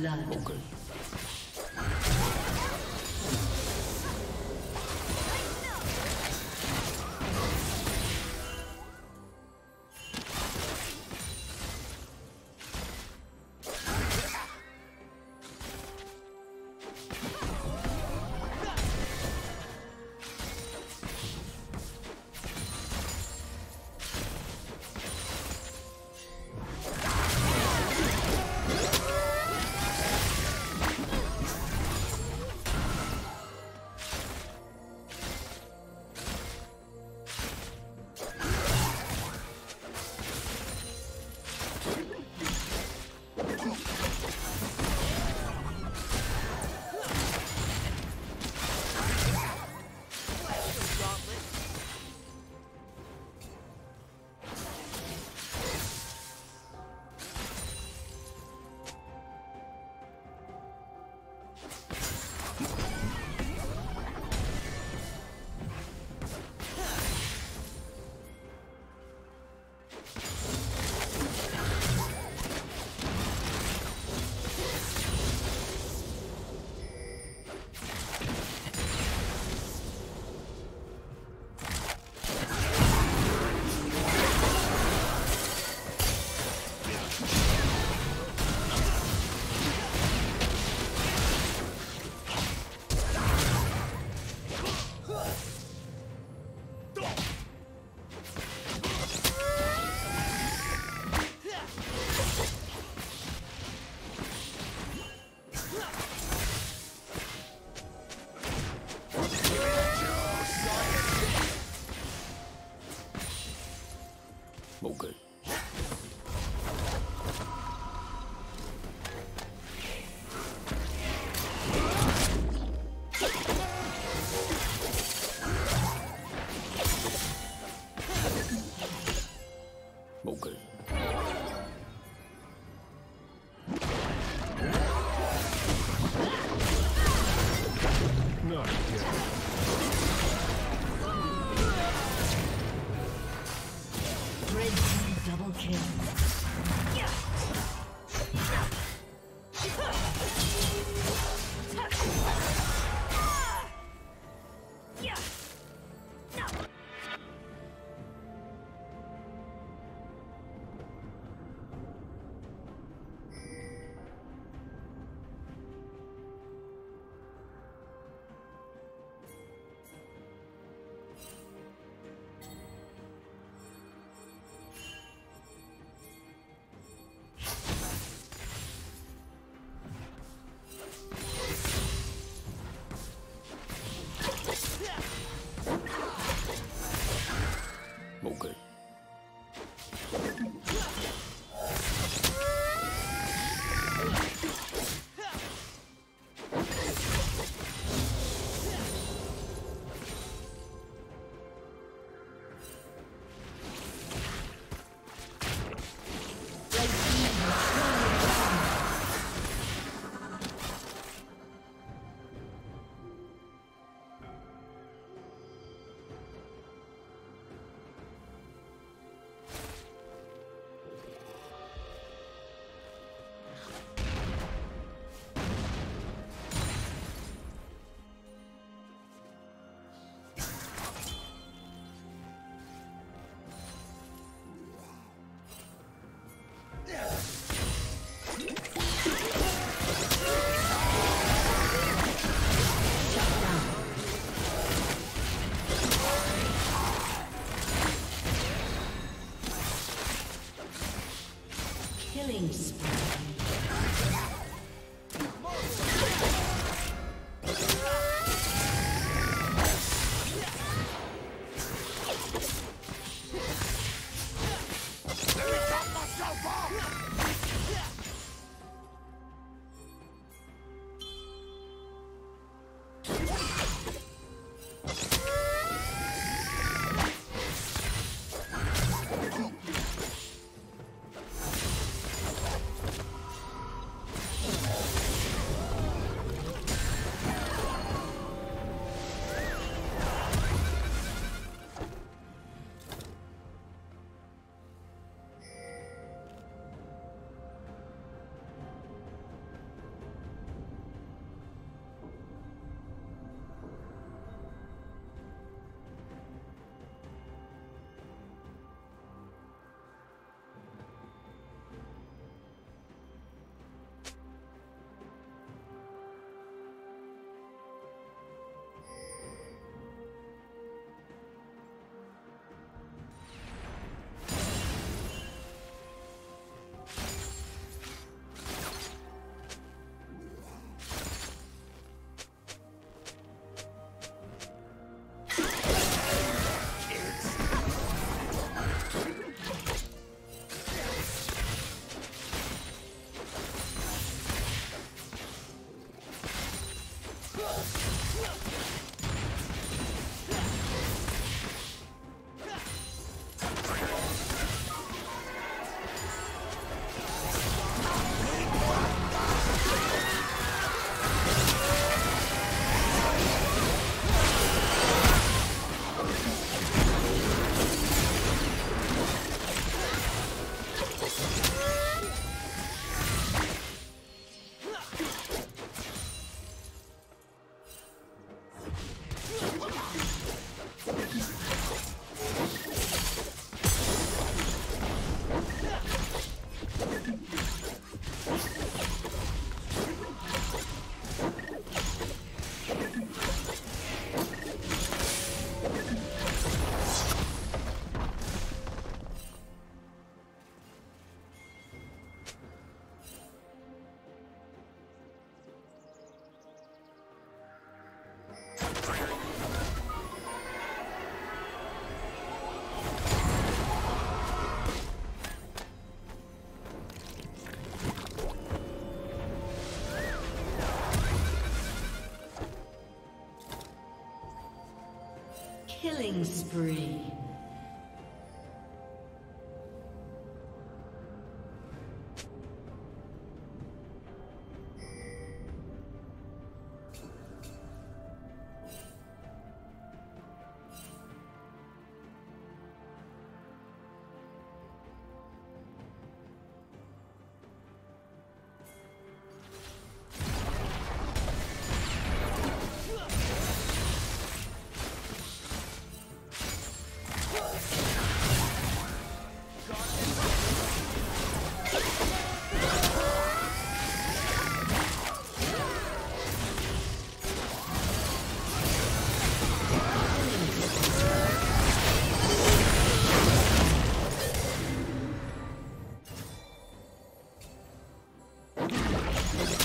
blood.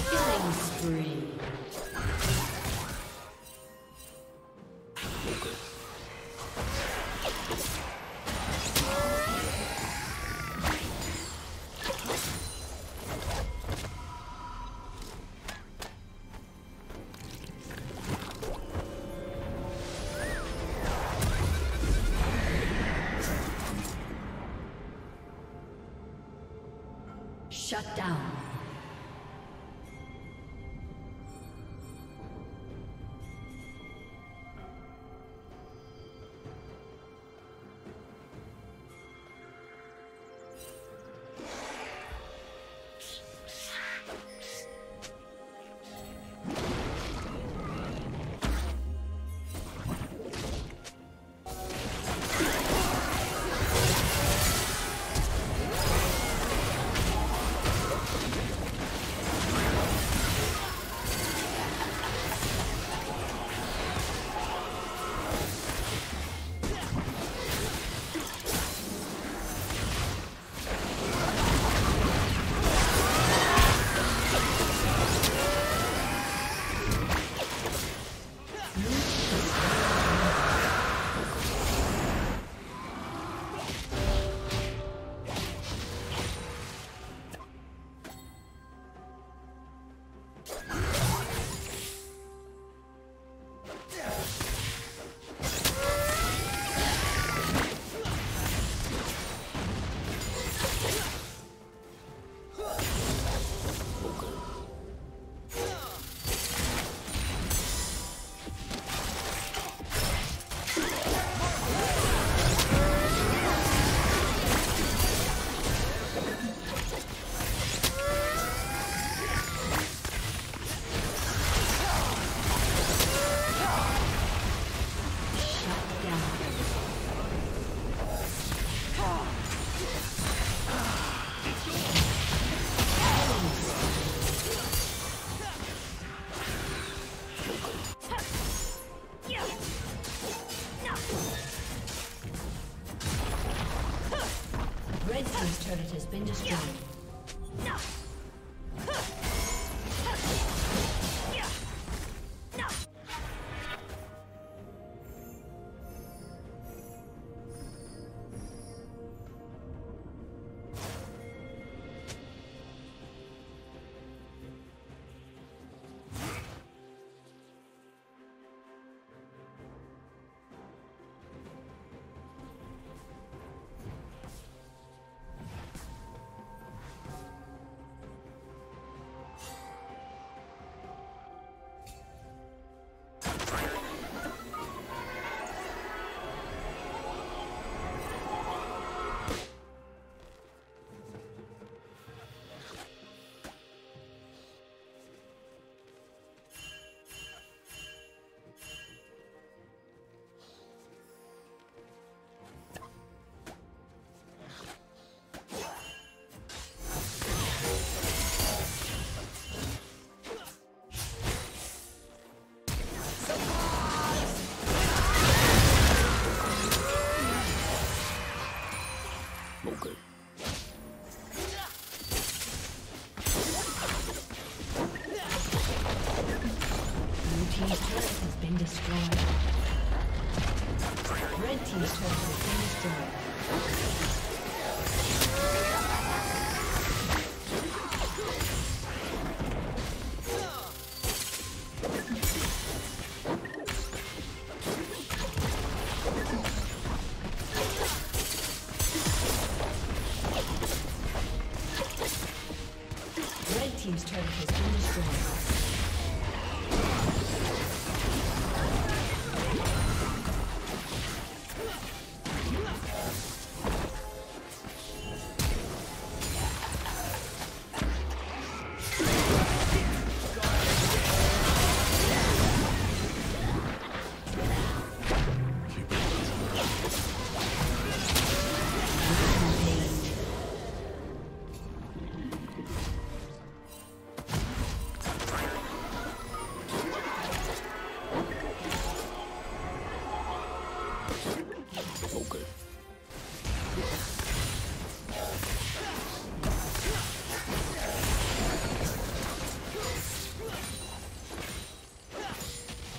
Killing spree. Shut down. This turret has been destroyed. No. team's turret has been destroyed.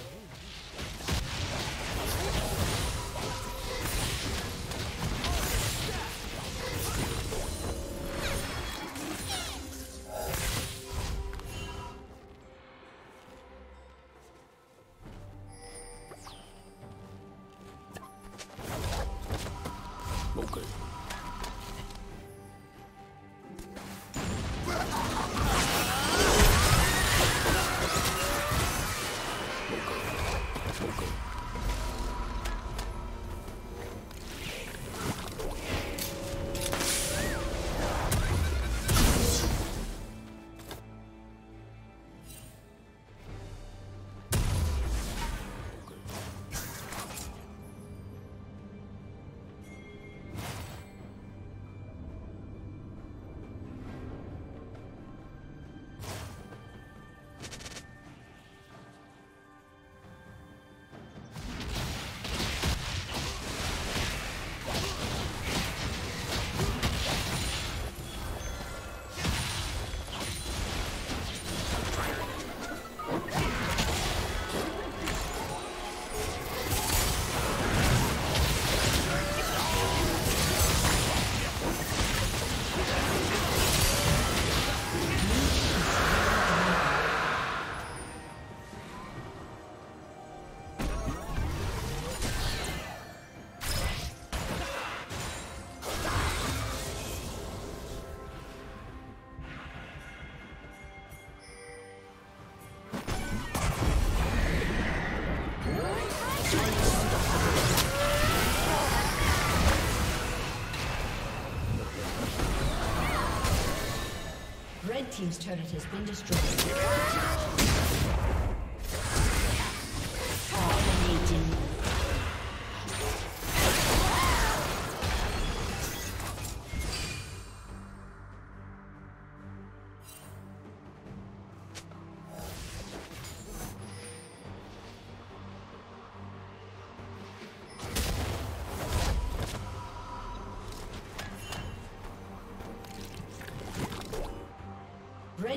Team's turret has been destroyed. Dominating. Red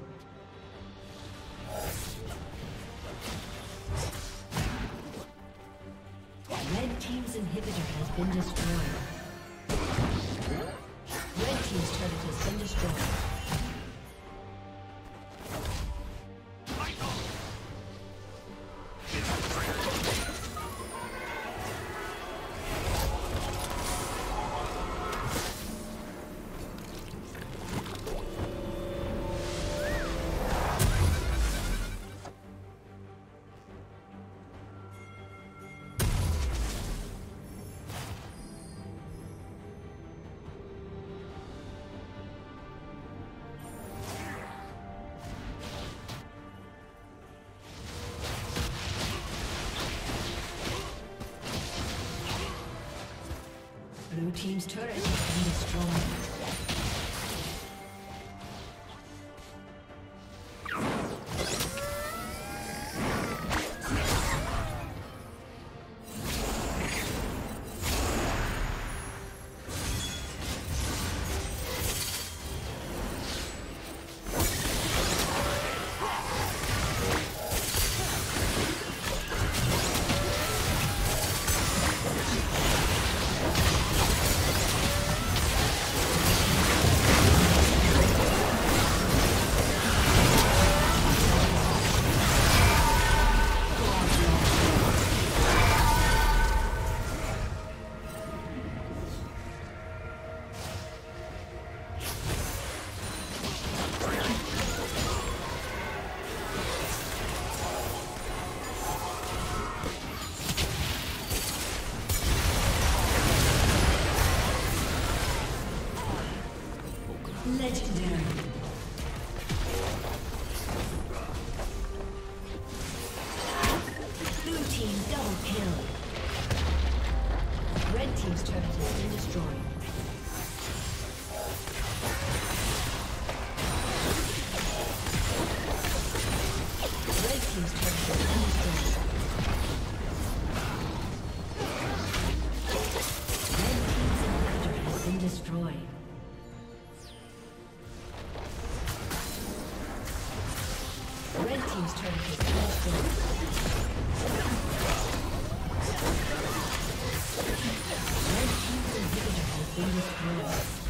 Red team's inhibitor has been destroyed. Red team's turret has been destroyed. Blue team's turret has been destroyed. Legendary. Blue team double kill. Red team's turret has been destroyed. Red team's inhibitor has been destroyed.